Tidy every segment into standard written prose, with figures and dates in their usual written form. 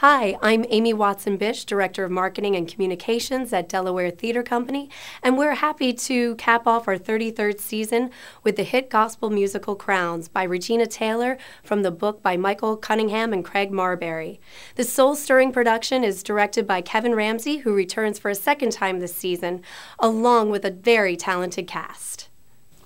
Hi, I'm Amy Watson Bish, Director of Marketing and Communications at Delaware Theatre Company, and we're happy to cap off our 33rd season with the hit gospel musical Crowns by Regina Taylor from the book by Michael Cunningham and Craig Marbury. The soul-stirring production is directed by Kevin Ramsey, who returns for a second time this season, along with a very talented cast.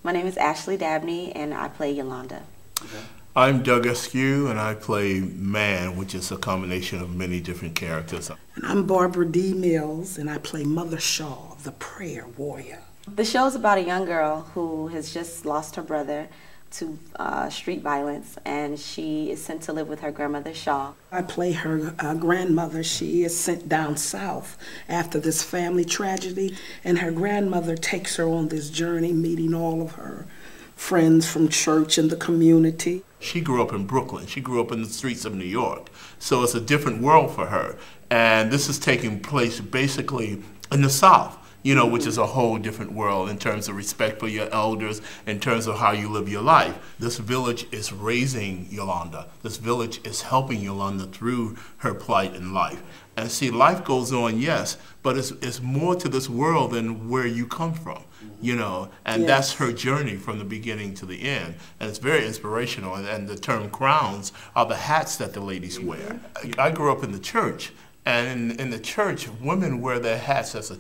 My name is Ashley Dabney, and I play Yolanda. Okay. I'm Doug Eskew, and I play Man, which is a combination of many different characters. And I'm Barbara D. Mills, and I play Mother Shaw, the prayer warrior. The show's about a young girl who has just lost her brother to street violence, and she is sent to live with her grandmother Shaw. I play her grandmother. She is sent down south after this family tragedy, and her grandmother takes her on this journey, meeting all of her friends from church and the community. She grew up in Brooklyn. She grew up in the streets of New York. So it's a different world for her. And this is taking place basically in the South, you know, which is a whole different world in terms of respect for your elders, in terms of how you live your life. This village is raising Yolanda. This village is helping Yolanda through her plight in life. And see, life goes on, yes, but it's more to this world than where you come from, you know, and yes. That's her journey from the beginning to the end. And it's very inspirational, and the term crowns are the hats that the ladies wear. I grew up in the church, and in the church, women wear their hats as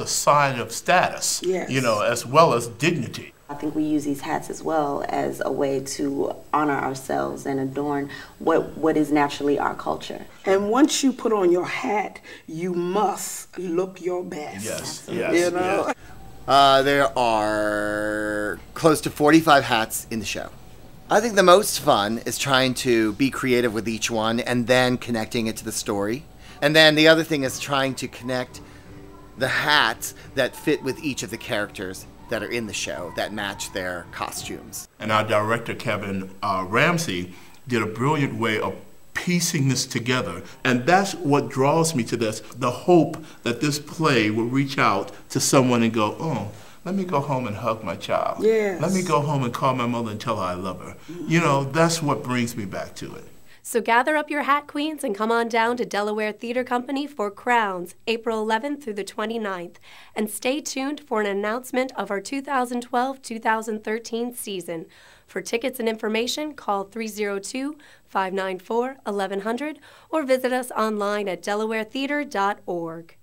a sign of status, yes, you know, as well as dignity. I think we use these hats as well as a way to honor ourselves and adorn what is naturally our culture. And once you put on your hat, you must look your best. Yes, yes, you know? Yes. There are close to 45 hats in the show. I think the most fun is trying to be creative with each one and then connecting it to the story. And then the other thing is trying to connect the hats that fit with each of the characters that are in the show that match their costumes. And our director, Kevin Ramsey, did a brilliant way of piecing this together. And that's what draws me to this, the hope that this play will reach out to someone and go, oh, let me go home and hug my child. Yes. Let me go home and call my mother and tell her I love her. Mm-hmm. You know, that's what brings me back to it. So gather up your hat queens and come on down to Delaware Theatre Company for Crowns, April 11th through the 29th. And stay tuned for an announcement of our 2012-2013 season. For tickets and information, call 302-594-1100 or visit us online at delawaretheatre.org.